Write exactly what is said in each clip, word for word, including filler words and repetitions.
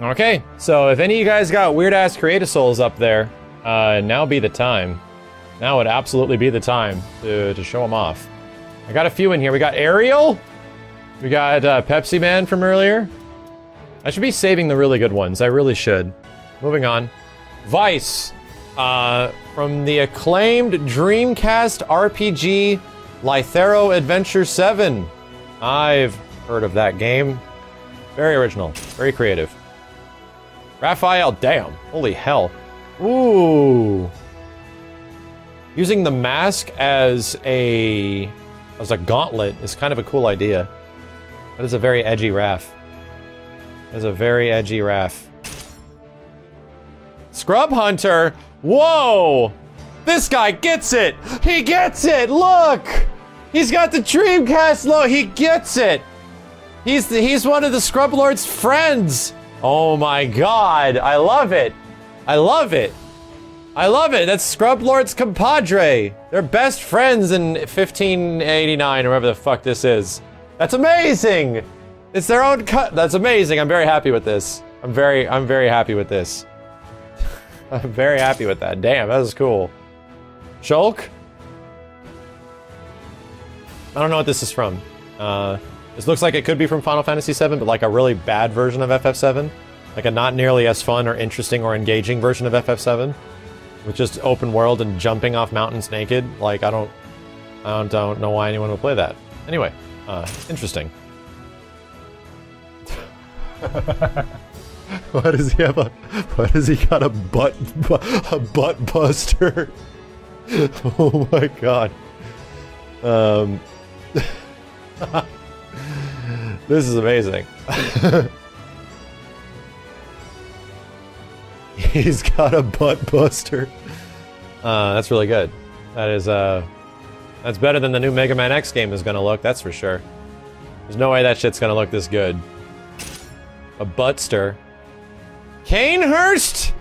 Okay, so if any of you guys got weird-ass creative souls up there, uh, now be the time. Now would absolutely be the time to, to show them off. I got a few in here. We got Ariel. We got uh, Pepsi Man from earlier. I should be saving the really good ones. I really should. Moving on. Vice. Uh, from the acclaimed Dreamcast R P G Lythero Adventure seven. I've heard of that game. Very original. Very creative. Raphael, damn. Holy hell. Ooh. Using the mask as a... as a gauntlet is kind of a cool idea. That is a very edgy Raph. That is a very edgy Raph. Scrub Hunter? Whoa! This guy gets it! He gets it! Look! He's got the Dreamcast logo! He gets it! He's the, he's one of the Scrub Lord's friends! Oh my god! I love it! I love it! I love it! That's Scrub Lord's compadre! They're best friends in fifteen eighty-nine, or whatever the fuck this is. That's amazing! It's their own cut. That's amazing. I'm very happy with this. I'm very, I'm very happy with this. I'm very happy with that. Damn, that was cool. Shulk? I don't know what this is from. Uh, this looks like it could be from Final Fantasy seven, but like a really bad version of F F seven. Like a not nearly as fun or interesting or engaging version of F F seven. With just open world and jumping off mountains naked. Like, I don't... I don't, don't know why anyone would play that. Anyway, uh, interesting. Why does he have a... Why does he got a butt... a butt buster? Oh my god. Um... This is amazing. He's got a butt buster. Uh, that's really good. That is, uh... That's better than the new Mega Man X game is gonna look, that's for sure. There's no way that shit's gonna look this good. A buttster. Kanehurst!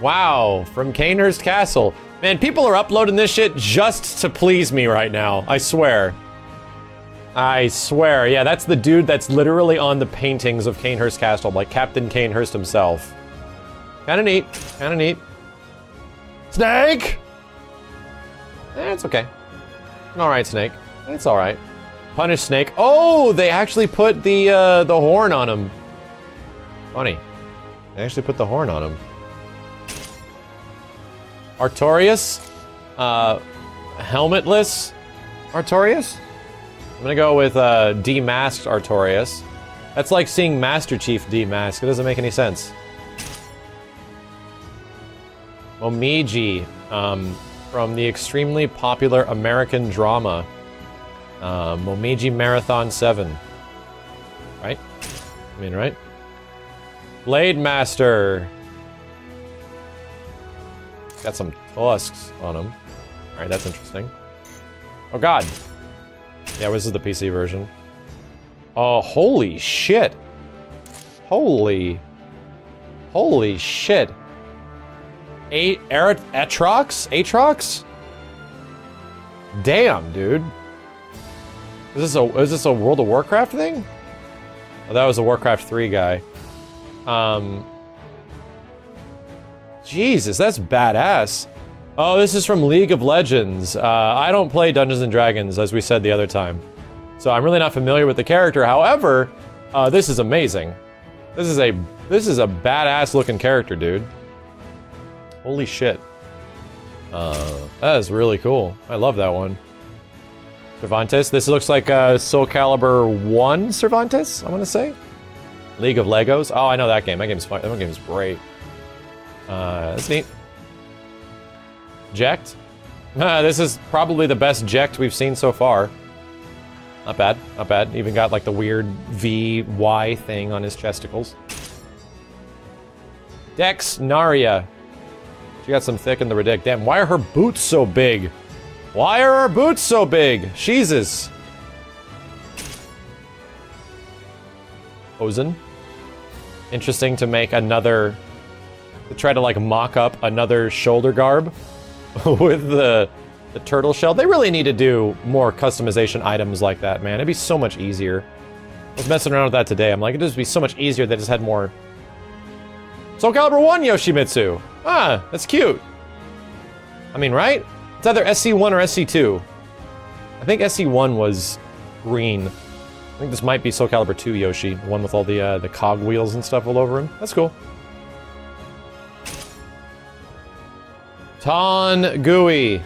Wow, from Kanehurst Castle. Man, people are uploading this shit just to please me right now, I swear. I swear, yeah, that's the dude that's literally on the paintings of Kanehurst Castle, like Captain Kanehurst himself. Kinda neat, kinda neat. Snake! Eh, it's okay. Alright, Snake. It's alright. Punish Snake. Oh, they actually put the, uh, the horn on him. Funny. They actually put the horn on him. Artorius? Uh, helmetless Artorius? I'm gonna go with, uh, demasked Artorius. That's like seeing Master Chief demasked. It doesn't make any sense. Momiji, um, from the extremely popular American drama. Uh, Momiji Marathon seven. Right? I mean, right? Blade Master. Got some tusks on him. Alright, that's interesting. Oh god. Yeah, this is the P C version. Oh, holy shit. Holy. Holy shit. A- Eret- Atrox? Atrox? Damn, dude. Is this a- is this a World of Warcraft thing? Oh, that was a Warcraft three guy. Um... Jesus, that's badass. Oh, this is from League of Legends. Uh, I don't play Dungeons and Dragons, as we said the other time. So I'm really not familiar with the character, however, uh, this is amazing. This is a- this is a badass-looking character, dude. Holy shit. Uh, that is really cool. I love that one. Cervantes. This looks like uh, Soul Calibur one Cervantes, I want to say. League of Legos. Oh, I know that game. That game's fun. That game's great. Uh, that's neat. Jecht. Uh, this is probably the best Jecht we've seen so far. Not bad. Not bad. Even got like the weird V Y thing on his chesticles. Dex Naria. She got some thick in the ridic. Damn, why are her boots so big? Why are her boots so big? Jesus. Ozen. Interesting to make another... to try to, like, mock up another shoulder garb with the, the turtle shell. They really need to do more customization items like that, man. It'd be so much easier. I was messing around with that today. I'm like, it'd just be so much easier if they just had more. Soul Calibur one Yoshimitsu! Ah, that's cute! I mean, right? It's either S C one or S C two. I think S C one was green. I think this might be Soul Calibur two Yoshi, the one with all the, uh, the cog wheels and stuff all over him. That's cool. Tongui.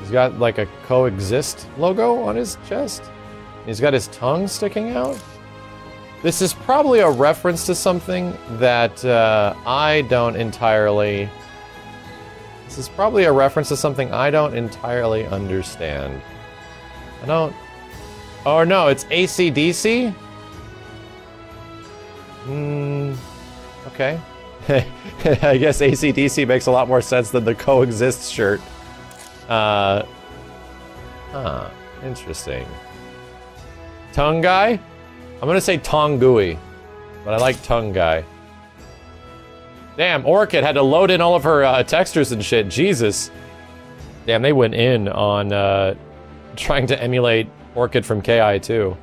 He's got, like, a coexist logo on his chest. He's got his tongue sticking out. This is probably a reference to something that uh, I don't entirely... This is probably a reference to something I don't entirely understand. I don't... Oh no, it's A C D C? Hmm... Okay. I guess A C D C makes a lot more sense than the coexist shirt. Uh... Huh. Interesting. Tongue guy? I'm gonna say Tongui, but I like Tongue Guy. Damn, Orchid had to load in all of her uh, textures and shit, Jesus. Damn, they went in on uh, trying to emulate Orchid from K I too.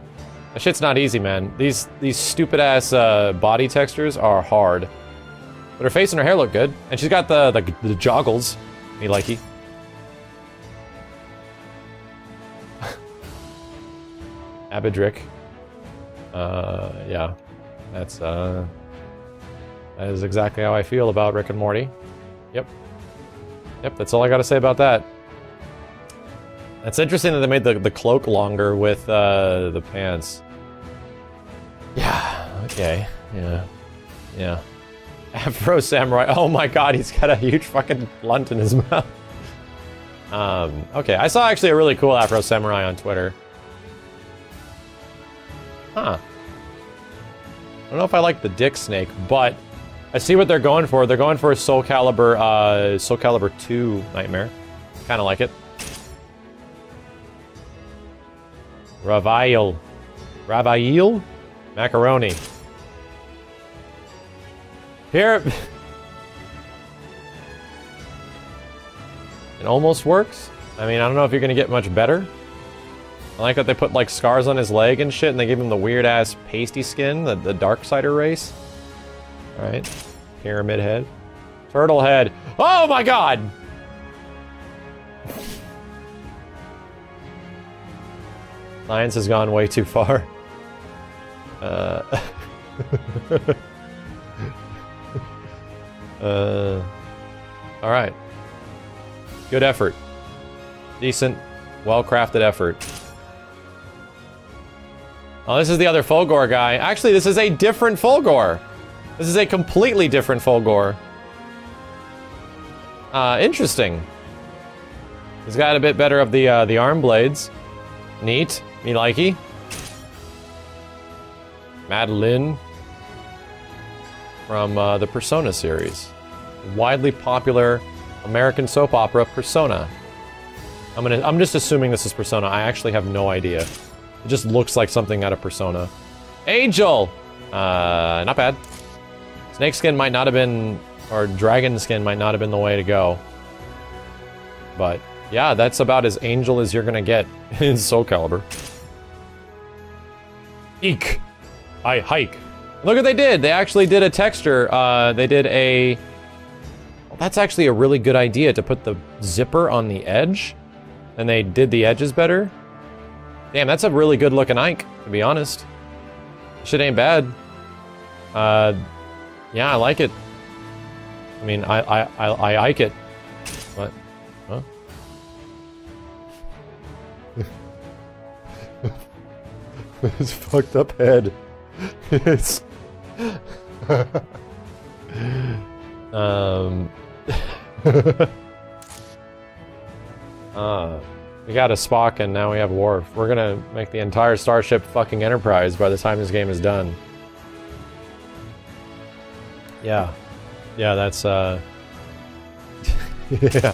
That shit's not easy, man. These these stupid ass uh, body textures are hard. But her face and her hair look good, and she's got the, the, the joggles, me likey. Abadrick. Uh, yeah, that's, uh, that is exactly how I feel about Rick and Morty. Yep. Yep, that's all I gotta say about that. That's interesting that they made the, the cloak longer with, uh, the pants. Yeah, okay, yeah, yeah. Afro Samurai, oh my god, he's got a huge fucking blunt in his mouth. um, okay, I saw actually a really cool Afro Samurai on Twitter. Huh. I don't know if I like the dick snake, but I see what they're going for. They're going for a Soul Calibur, uh, Soul Calibur two Nightmare. Kind of like it. Ravail. Ravail? Macaroni. Here. It almost works. I mean, I don't know if you're going to get much better. I like that they put, like, scars on his leg and shit, and they gave him the weird-ass pasty skin, the, the Darksider race. Alright. Pyramid head. Turtle head. Oh my god! Science has gone way too far. Uh... uh... Alright. Good effort. Decent, well-crafted effort. Oh, this is the other Fulgore guy. Actually, this is a different Fulgore. This is a completely different Fulgore. Uh, interesting. He's got a bit better of the uh, the arm blades. Neat. Me likey. Madeline from uh, the Persona series, widely popular American soap opera Persona. I'm gonna. I'm just assuming this is Persona. I actually have no idea. It just looks like something out of Persona. Angel! Uh, not bad. Snake skin might not have been... Or dragon skin might not have been the way to go. But, yeah, that's about as angel as you're gonna get in Soul Calibur. Ike! I hike. Look what they did! They actually did a texture. Uh, they did a... Well, that's actually a really good idea, to put the zipper on the edge. And they did the edges better. Damn, that's a really good looking Ike, to be honest. Shit ain't bad. Uh, yeah, I like it. I mean, I, I, I, I Ike it. What? Huh? His fucked up head. It's... um... uh... We got a Spock and now we have Worf. We're gonna make the entire Starship fucking Enterprise by the time this game is done. Yeah. Yeah, that's, uh... yeah.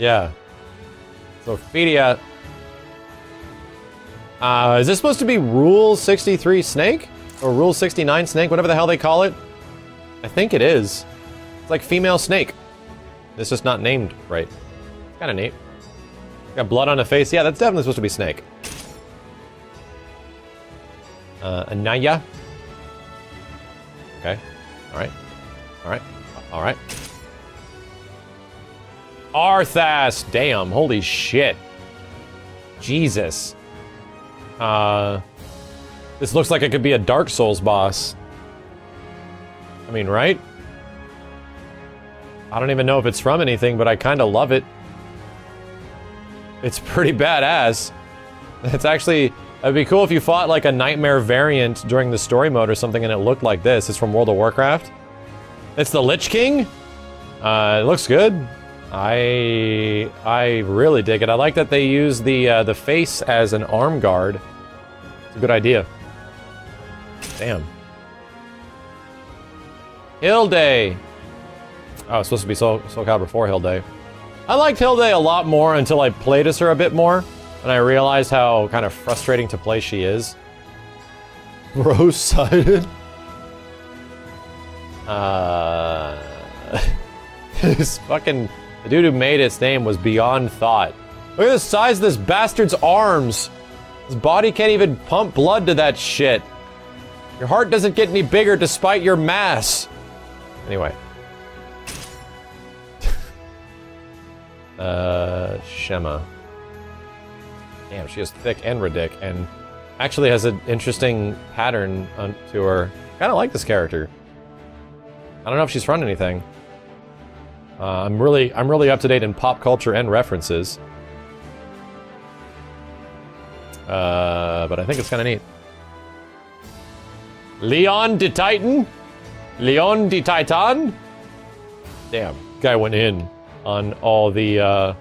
Yeah. So, Fedia... Uh, is this supposed to be Rule sixty-three Snake? Or Rule sixty-nine Snake, whatever the hell they call it? I think it is. It's like female snake. It's just not named right. Kinda neat. Got blood on the face. Yeah, that's definitely supposed to be Snake. Uh, Anaya. Okay. All right. All right. All right. Arthas! Damn, holy shit. Jesus. Uh, this looks like it could be a Dark Souls boss. I mean, right? I don't even know if it's from anything, but I kind of love it. It's pretty badass. It's actually... It'd be cool if you fought like a Nightmare variant during the story mode or something and it looked like this. It's from World of Warcraft. It's the Lich King? Uh, it looks good. I... I really dig it. I like that they use the, uh, the face as an arm guard. It's a good idea. Damn. Hilde! Oh, it's supposed to be Soul, Soul Calibur four Hilde. I liked Hilde a lot more until I played as her a bit more, and I realized how kind of frustrating to play she is. Bro-sided. Uh... This fucking... The dude who made its name was beyond thought. Look at the size of this bastard's arms! His body can't even pump blood to that shit. Your heart doesn't get any bigger despite your mass. Anyway. uh, Shema. Damn, she is thick and ridic, and actually has an interesting pattern on, to her. Kind of like this character. I don't know if she's from anything. Uh, I'm really, I'm really up to date in pop culture and references. Uh, but I think it's kind of neat. Leon de Titan? Leon de Titan? Damn, guy went in on all the, uh,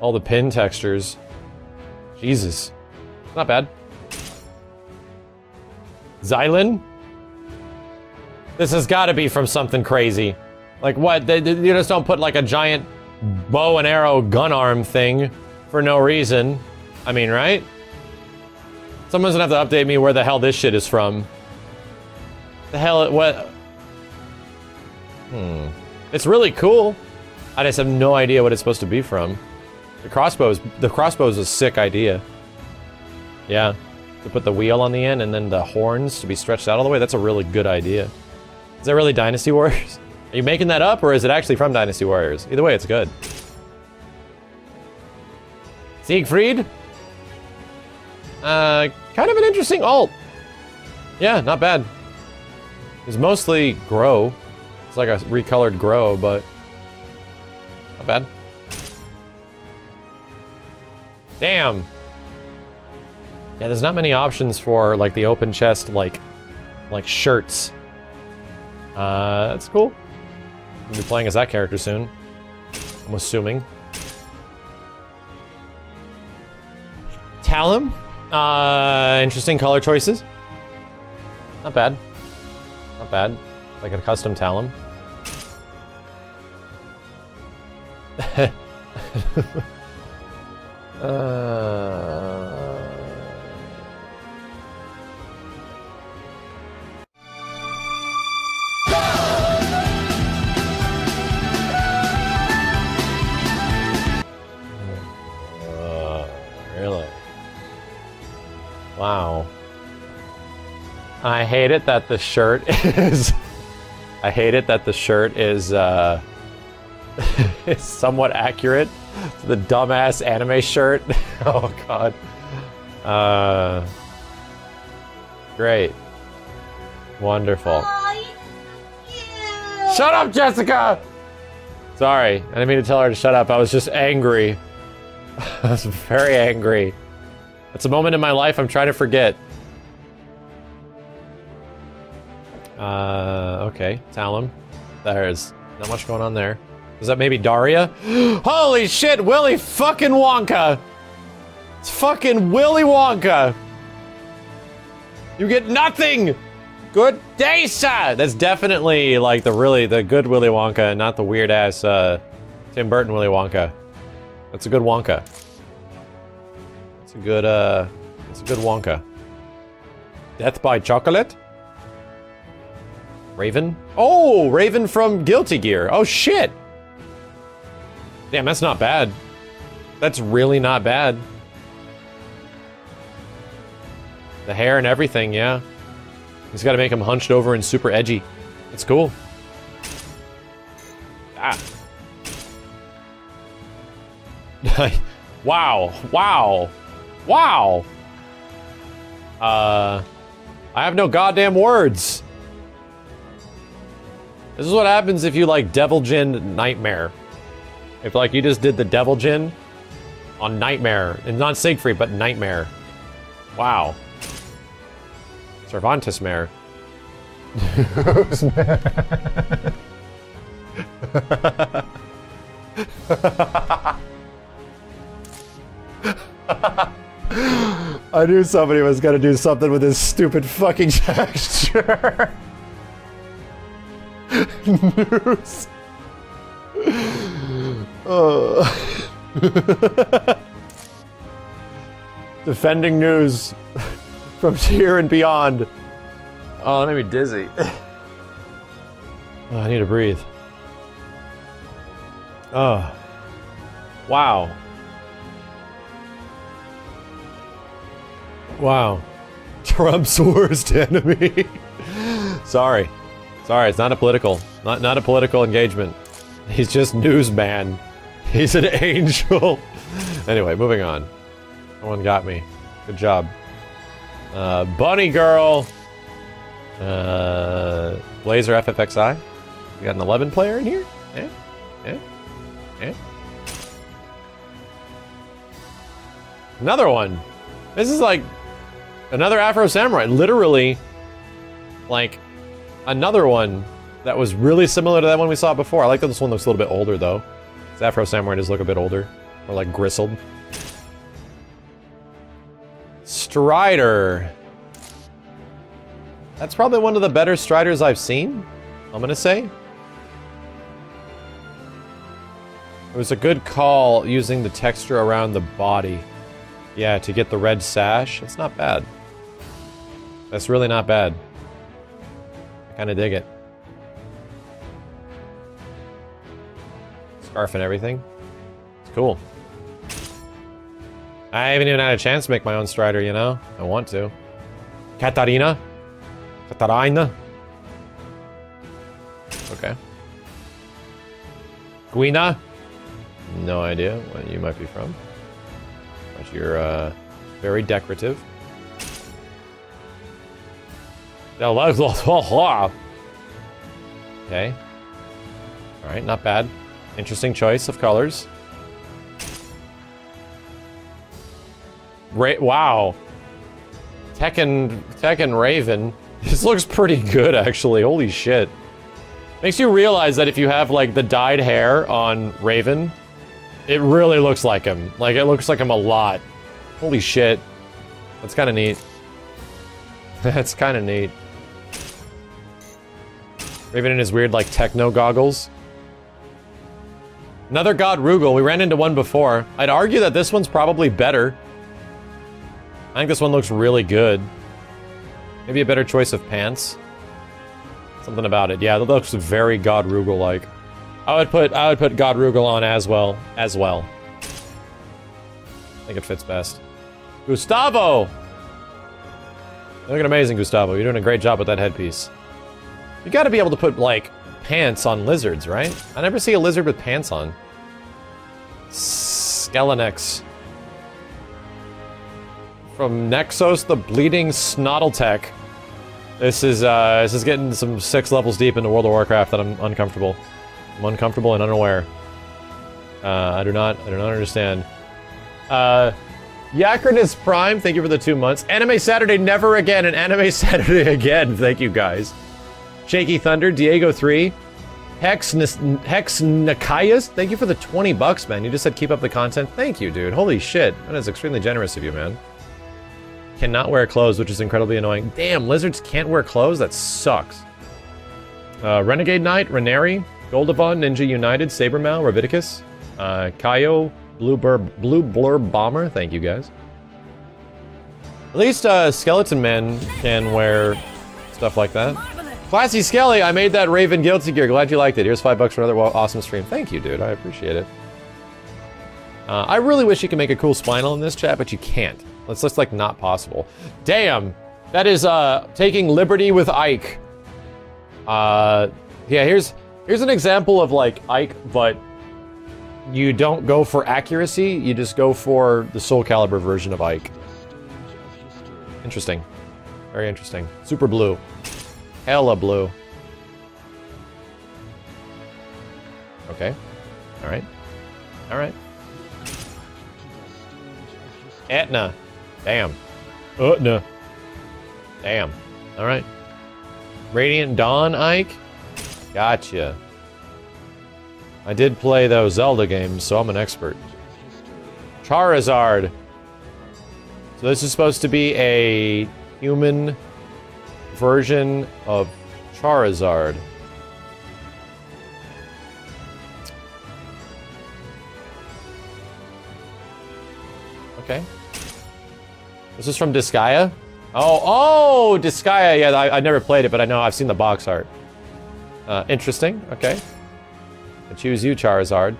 all the pin textures. Jesus. Not bad. Xylan? This has gotta be from something crazy. Like what? They, they, you just don't put like a giant bow and arrow gun arm thing for no reason. I mean, right? Someone's gonna have to update me where the hell this shit is from. The hell it what? Hmm. It's really cool. I just have no idea what it's supposed to be from. The crossbows, the crossbow is a sick idea. Yeah, to put the wheel on the end and then the horns to be stretched out all the way. That's a really good idea. Is that really Dynasty Warriors? Are you making that up or is it actually from Dynasty Warriors? Either way, it's good. Siegfried? Uh, kind of an interesting alt. Yeah, not bad. It's mostly Groh. It's like a recolored Groh, but not bad. Damn. Yeah, there's not many options for like the open chest, like, like shirts. Uh, that's cool. I'll be playing as that character soon. I'm assuming. Talim. Uh, interesting color choices. Not bad. Not bad. Like a custom Talim. uh... uh... Really? Wow. I hate it that the shirt is... I hate it that the shirt is, uh... is somewhat accurate to the dumbass anime shirt. Oh, God. Uh... Great. Wonderful. Aww, you're so cute. Shut up, Jessica! Sorry, I didn't mean to tell her to shut up. I was just angry. I was very angry. It's a moment in my life I'm trying to forget. Uh, okay, Talim. There's not much going on there. Is that maybe Daria? Holy shit, Willy fucking Wonka! It's fucking Willy Wonka! You get nothing! Good day, sir! That's definitely, like, the really, the good Willy Wonka, not the weird-ass, uh, Tim Burton Willy Wonka. That's a good Wonka. That's a good, uh, that's a good Wonka. Death by chocolate? Raven? Oh, Raven from Guilty Gear. Oh, shit. Damn, that's not bad. That's really not bad. The hair and everything, yeah. He's got to make him hunched over and super edgy. It's cool. Ah. Wow. Wow. Wow. Uh, I have no goddamn words. This is what happens if you, like, Devil Jin Nightmare. If, like, you just did the Devil Jin on Nightmare. And not Siegfried, but Nightmare. Wow. Cervantes Mare. I knew somebody was gonna do something with this stupid fucking gesture. Noose. Uh. Defending news from here and beyond. Oh, let me dizzy. Oh, I need to breathe. Oh. Wow. Wow. Trump's worst enemy. Sorry. Sorry, it's not a political, not not a political engagement. He's just newsman. He's an angel. Anyway, moving on. Someone got me. Good job. Uh, Bunny Girl. Uh, Blazer F F X I. We got an eleven player in here? Yeah, yeah, yeah. Another one. This is like another Afro Samurai. Literally, like. Another one that was really similar to that one we saw before. I like that this one looks a little bit older, though. This Afro Samurai does look a bit older. Or, like, gristled. Strider. That's probably one of the better Striders I've seen, I'm gonna say. It was a good call using the texture around the body. Yeah, to get the red sash. It's not bad. That's really not bad. Kinda dig it. Scarf and everything. It's cool. I haven't even had a chance to make my own Strider, you know? I want to. Katarina? Katarina? Okay. Guina? No idea where you might be from. But you're, uh, very decorative. Okay. Alright, not bad. Interesting choice of colors. Ra wow. Tekken, Tekken Raven. This looks pretty good, actually. Holy shit. Makes you realize that if you have, like, the dyed hair on Raven, it really looks like him. Like, it looks like him a lot. Holy shit. That's kind of neat. That's kind of neat. Raven in his weird, like, techno goggles. Another God Rugal. We ran into one before. I'd argue that this one's probably better. I think this one looks really good. Maybe a better choice of pants. Something about it. Yeah, that looks very God Rugal-like. I would put I would put God Rugal on as well. As well. I think it fits best. Gustavo! You're looking amazing, Gustavo. You're doing a great job with that headpiece. You gotta be able to put, like, pants on lizards, right? I never see a lizard with pants on. Skelenex. From Nexos the Bleeding Snottletech. This is, uh, this is getting some six levels deep into World of Warcraft that I'm uncomfortable. I'm uncomfortable and unaware. Uh, I do not, I do not understand. Uh... Yakrinus Prime, thank you for the two months. Anime Saturday never again, and Anime Saturday again. Thank you guys. Shaky Thunder, Diego three, Hex Hex Nikias, thank you for the twenty bucks, man. You just said keep up the content. Thank you, dude. Holy shit, that is extremely generous of you, man. Cannot wear clothes, which is incredibly annoying. Damn, lizards can't wear clothes. That sucks. Uh, Renegade Knight, Reneri, Goldavon, Ninja United, Sabermal, Raviticus, uh, Kaio. Blue Blurb, Blue Blurb Bomber, thank you guys. At least, uh, Skeleton Man can wear stuff like that. Classy Skelly, I made that Raven Guilty Gear, glad you liked it. Here's five bucks for another awesome stream. Thank you, dude, I appreciate it. Uh, I really wish you could make a cool spinal in this chat, but you can't. That's just like not possible. Damn, that is uh, taking liberty with Ike. Uh, yeah, here's here's an example of like Ike, but you don't go for accuracy. You just go for the Soul Calibur version of Ike. Interesting, very interesting. Super blue, hella blue. Okay, all right, all right. Etna, damn. Etna, damn. All right. Radiant Dawn, Ike. Gotcha. I did play those Zelda games, so I'm an expert. Charizard. So this is supposed to be a human version of Charizard. Okay. This is from Disgaea? Oh, oh, Disgaea, yeah, I, I never played it, but I know I've seen the box art. Uh, interesting, okay. I choose you, Charizard.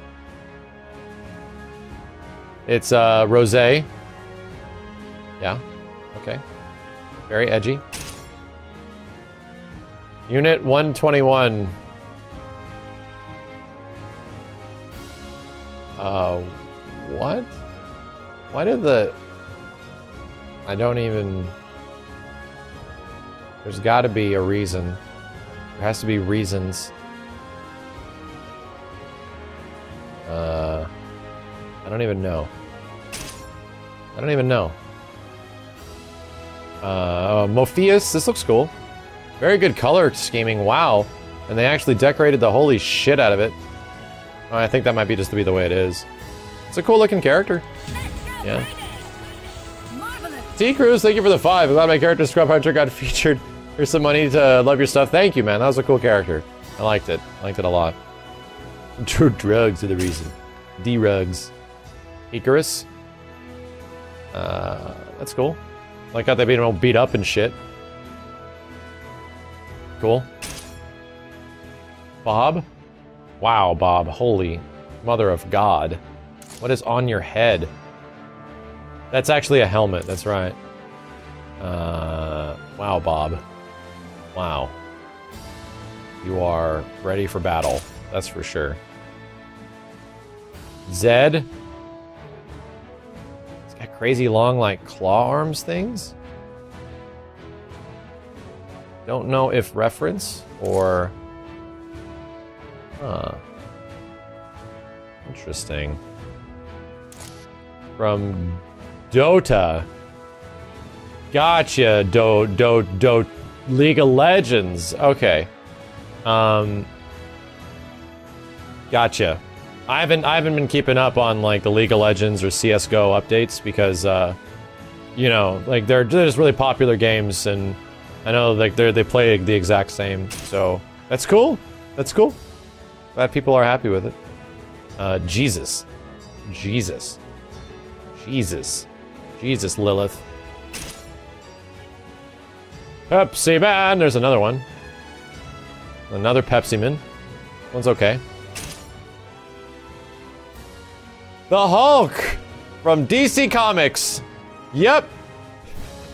It's, uh, Rosé. Yeah, okay. Very edgy. Unit one twenty-one. Uh, what? Why did the... I don't even... There's got to be a reason. There has to be reasons. Uh, I don't even know. I don't even know. Uh, Morpheus, this looks cool. Very good color scheming, wow. And they actually decorated the holy shit out of it. I think that might be just to be the way it is. It's a cool looking character. Yeah. T Cruz, thank you for the five. I'm glad my character Scrub Hunter got featured. Here's some money to love your stuff. Thank you, man. That was a cool character. I liked it. I liked it a lot. True drugs are the reason. D-rugs. Icarus. Uh, that's cool. Like how they beat him all beat up and shit. Cool. Bob? Wow, Bob. Holy mother of God. What is on your head? That's actually a helmet, that's right. Uh, wow, Bob. Wow. You are ready for battle, that's for sure. Zed? It's got crazy long, like, claw arms things? Don't know if reference or... Huh. Interesting. From... Dota. Gotcha, do, do, do, League of Legends. Okay. Um, gotcha. I haven't, I haven't been keeping up on, like, the League of Legends or C S G O updates because, uh, you know, like, they're, they're just really popular games and I know, like, they're, they play the exact same. So, that's cool. That's cool. Glad people are happy with it. Uh, Jesus. Jesus. Jesus. Jesus, Lilith. Pepsi Man! There's another one. Another Pepsi Man. One's okay. The Hulk! From D C Comics! Yep!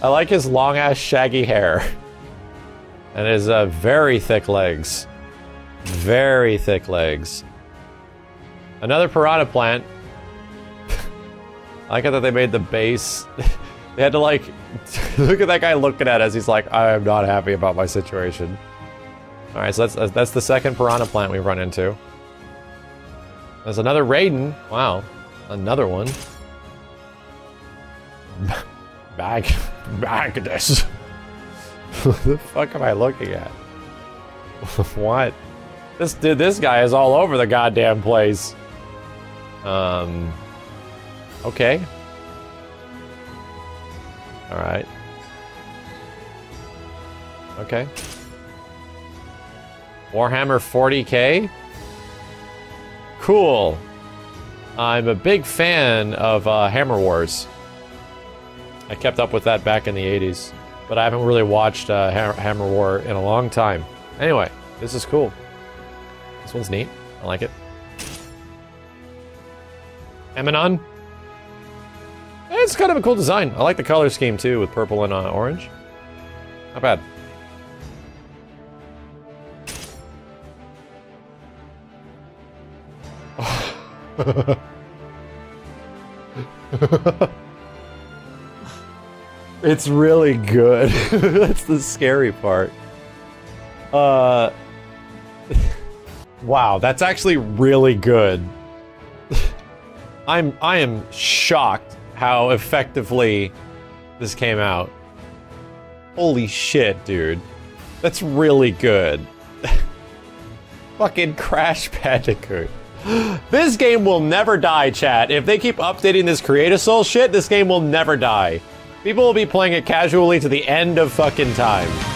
I like his long-ass shaggy hair. And his uh, very thick legs. Very thick legs. Another piranha plant. I like that they made the base. They had to like look at that guy looking at us. He's like, I am not happy about my situation. All right, so that's that's the second piranha plant we've run into. There's another Raiden. Wow, another one. Bag, bag this. What the fuck am I looking at? What? This dude, this guy is all over the goddamn place. Um. Okay. All right. Okay. Warhammer forty K? Cool. I'm a big fan of uh, Hammer Wars. I kept up with that back in the eighties, but I haven't really watched uh, ha- Hammer War in a long time. Anyway, this is cool. This one's neat. I like it. Eminon? it's kind of a cool design. I like the color scheme too, with purple and uh, orange. Not bad. It's really good. That's the scary part. Uh, wow, that's actually really good. I'm I am shocked how effectively this came out. Holy shit, dude. That's really good. Fucking Crash Bandicoot. This game will never die, chat. If they keep updating this Creative Soul shit, this game will never die. People will be playing it casually to the end of fucking time.